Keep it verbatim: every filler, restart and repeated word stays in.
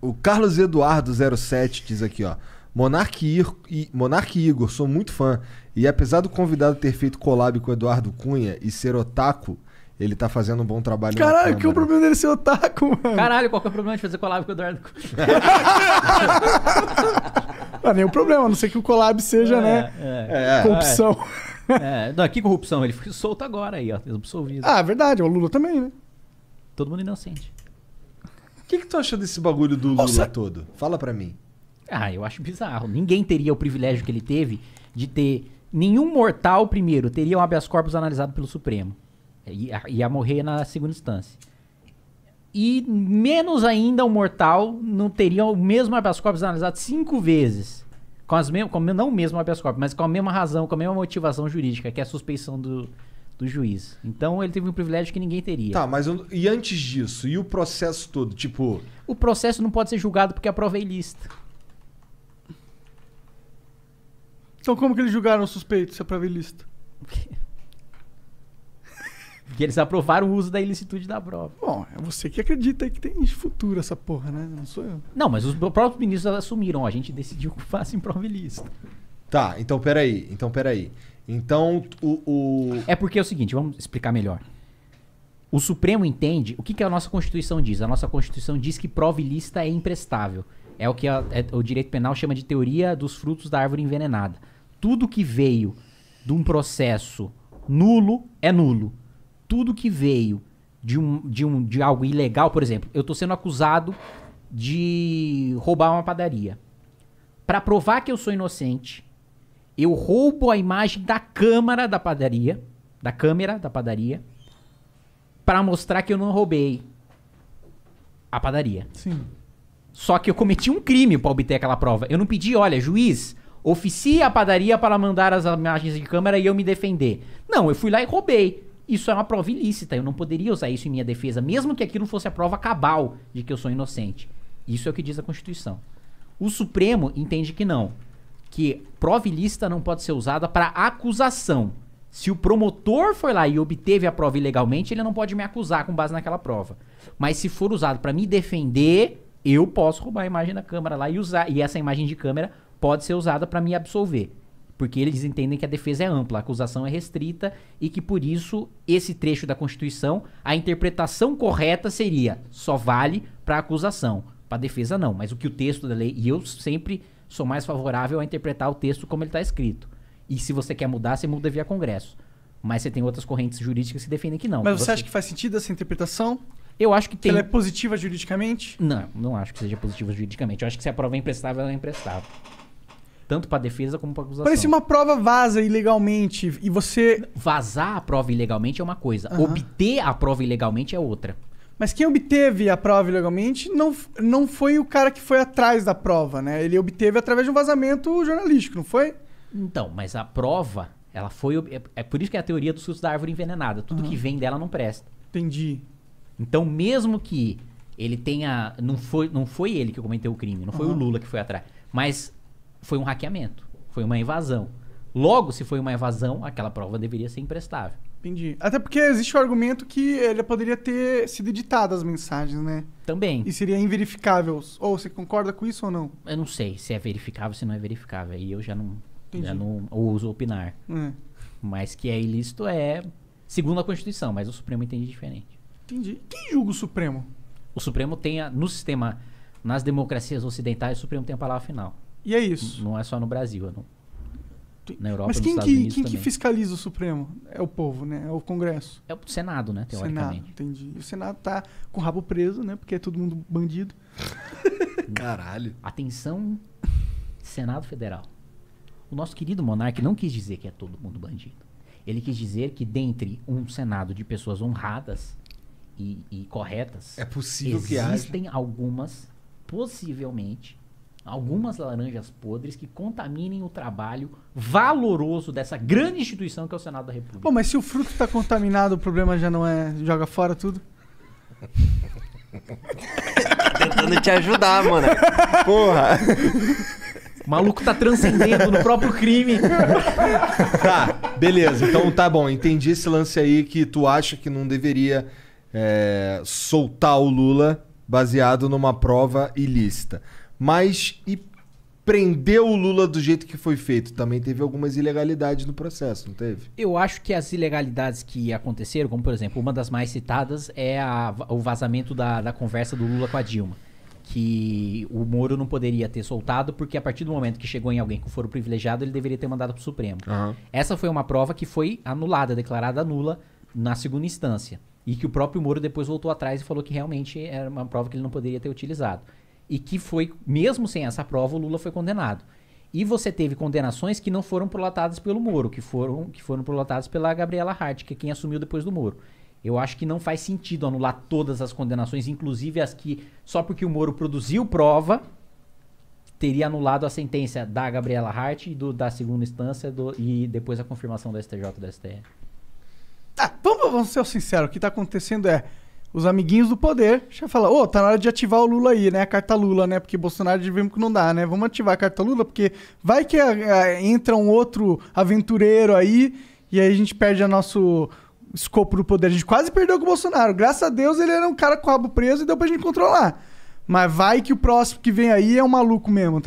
O Carlos Eduardo zero sete diz aqui, ó. Monark Igor, sou muito fã. E apesar do convidado ter feito collab com o Eduardo Cunha e ser otaku, ele tá fazendo um bom trabalho. Caralho, que é o problema dele ser otaku, mano? Caralho, qual que é o problema de fazer collab com o Eduardo Cunha? Não, nenhum problema, a não ser que o collab seja, é, né? É, é, corrupção. É, é. Não, que corrupção? Ele foi solto agora aí, ó. Absolvido. Ah, verdade, o Lula também, né? Todo mundo inocente. O que, que tu acha desse bagulho do Lula Nossa. todo? Fala pra mim. Ah, eu acho bizarro. Ninguém teria o privilégio que ele teve de ter... Nenhum mortal, primeiro, teria um habeas corpus analisado pelo Supremo. Ia, ia morrer na segunda instância. E menos ainda um mortal não teria o mesmo habeas corpus analisado cinco vezes. Com as mesmas, com, não o mesmo habeas corpus, mas com a mesma razão, com a mesma motivação jurídica, que é a suspeição do... do juiz. Então ele teve um privilégio que ninguém teria. Tá, mas eu, e antes disso? E o processo todo? Tipo... O processo não pode ser julgado porque a prova é ilícita. Então como que eles julgaram o suspeito se a prova é ilícita? Porque... porque eles aprovaram o uso da ilicitude da prova. Bom, é você que acredita que tem futuro essa porra, né? Não sou eu. Não, mas os próprios ministros assumiram. Ó, a gente decidiu que faça em prova ilícita. Tá, então peraí. Então peraí. Então, o, o... É porque é o seguinte, vamos explicar melhor. O Supremo entende... O que, que a nossa Constituição diz? A nossa Constituição diz que prova ilícita é imprestável. É o que a, é, o direito penal chama de teoria dos frutos da árvore envenenada. Tudo que veio de um processo nulo é nulo. Tudo que veio de, um, de, um, de algo ilegal... Por exemplo, eu estou sendo acusado de roubar uma padaria. Para provar que eu sou inocente... Eu roubo a imagem da câmera da padaria, da câmera da padaria, para mostrar que eu não roubei a padaria. Sim. Só que eu cometi um crime para obter aquela prova. Eu não pedi, olha, juiz, oficie a padaria para mandar as imagens de câmera e eu me defender. Não, eu fui lá e roubei. Isso é uma prova ilícita. Eu não poderia usar isso em minha defesa, mesmo que aquilo fosse a prova cabal de que eu sou inocente. Isso é o que diz a Constituição. O Supremo entende que não. Que prova ilícita não pode ser usada para acusação. Se o promotor foi lá e obteve a prova ilegalmente, ele não pode me acusar com base naquela prova. Mas se for usado para me defender, eu posso roubar a imagem da câmera lá e usar. E essa imagem de câmera pode ser usada para me absolver. Porque eles entendem que a defesa é ampla, a acusação é restrita e que por isso esse trecho da Constituição, a interpretação correta seria só vale para acusação, para defesa não. Mas o que o texto da lei, e eu sempre... sou mais favorável a interpretar o texto como ele está escrito. E se você quer mudar, você muda via Congresso. Mas você tem outras correntes jurídicas que defendem que não. Mas você, você acha que faz sentido essa interpretação? Eu acho que tem. Ela é positiva juridicamente? Não, não acho que seja positiva juridicamente. Eu acho que se a prova é imprestável, ela é imprestável. Tanto para defesa como para acusação. Parece uma prova vaza ilegalmente e você... Vazar a prova ilegalmente é uma coisa. Uhum. Obter a prova ilegalmente é outra. Mas quem obteve a prova ilegalmente não, não foi o cara que foi atrás da prova, né? Ele obteve através de um vazamento jornalístico, não foi? Então, mas a prova, ela foi... É, é por isso que é a teoria dos frutos da árvore envenenada. Tudo uhum. que vem dela não presta. Entendi. Então, mesmo que ele tenha... Não foi, não foi ele que cometeu o crime, não foi uhum. o Lula que foi atrás. Mas foi um hackeamento, foi uma invasão. Logo, se foi uma invasão, aquela prova deveria ser imprestável. Entendi. Até porque existe o argumento que ele poderia ter sido editado as mensagens, né? Também. E seria inverificável. Ou você concorda com isso ou não? Eu não sei se é verificável ou se não é verificável. Aí eu já não, já não ouso opinar. É. Mas que é ilícito é segundo a Constituição, mas o Supremo entende diferente. Entendi. Quem julga o Supremo? O Supremo tem, a, no sistema, nas democracias ocidentais, o Supremo tem a palavra final. E é isso? N- não é só no Brasil, não. Na Europa, mas quem, que, quem que fiscaliza o Supremo? É o povo, né? É o Congresso. É o Senado, né? Teoricamente. Senado, entendi. E o Senado tá com o rabo preso, né? Porque é todo mundo bandido. Caralho. Atenção, Senado Federal. O nosso querido monarca não quis dizer que é todo mundo bandido. Ele quis dizer que dentre um Senado de pessoas honradas e, e corretas... É possível que haja. Existem algumas, possivelmente... algumas laranjas podres que contaminem o trabalho valoroso dessa grande instituição que é o Senado da República. Pô, mas se o fruto está contaminado, o problema já não é... Joga fora tudo? Tentando te ajudar, mano. Porra. O maluco tá transcendendo no próprio crime. Tá, beleza. Então tá bom. Entendi esse lance aí que tu acha que não deveria é, soltar o Lula... baseado numa prova ilícita. Mas e prender o Lula do jeito que foi feito? Também teve algumas ilegalidades no processo, não teve? Eu acho que as ilegalidades que aconteceram, como por exemplo, uma das mais citadas é a, o vazamento da, da conversa do Lula com a Dilma, que o Moro não poderia ter soltado porque a partir do momento que chegou em alguém com foro privilegiado, ele deveria ter mandado para o Supremo. Uhum. Essa foi uma prova que foi anulada, declarada nula na segunda instância. E que o próprio Moro depois voltou atrás e falou que realmente era uma prova que ele não poderia ter utilizado. E que foi, mesmo sem essa prova, o Lula foi condenado. E você teve condenações que não foram prolatadas pelo Moro, que foram, que foram prolatadas pela Gabriela Hart, que é quem assumiu depois do Moro. Eu acho que não faz sentido anular todas as condenações, inclusive as que, só porque o Moro produziu prova, teria anulado a sentença da Gabriela Hart e do, da segunda instância do, e depois a confirmação do S T J e do S T M. Ah, vamos, vamos ser sinceros, o que está acontecendo é os amiguinhos do poder já falam, ô, oh, tá na hora de ativar o Lula aí, né? A carta Lula, né? Porque Bolsonaro devemos que não dá, né? Vamos ativar a carta Lula, porque vai que a, a, entra um outro aventureiro aí e aí a gente perde o nosso escopo do poder. A gente quase perdeu com o Bolsonaro. Graças a Deus ele era um cara com o rabo preso e deu pra gente controlar. Mas vai que o próximo que vem aí é um maluco mesmo, tá ligado?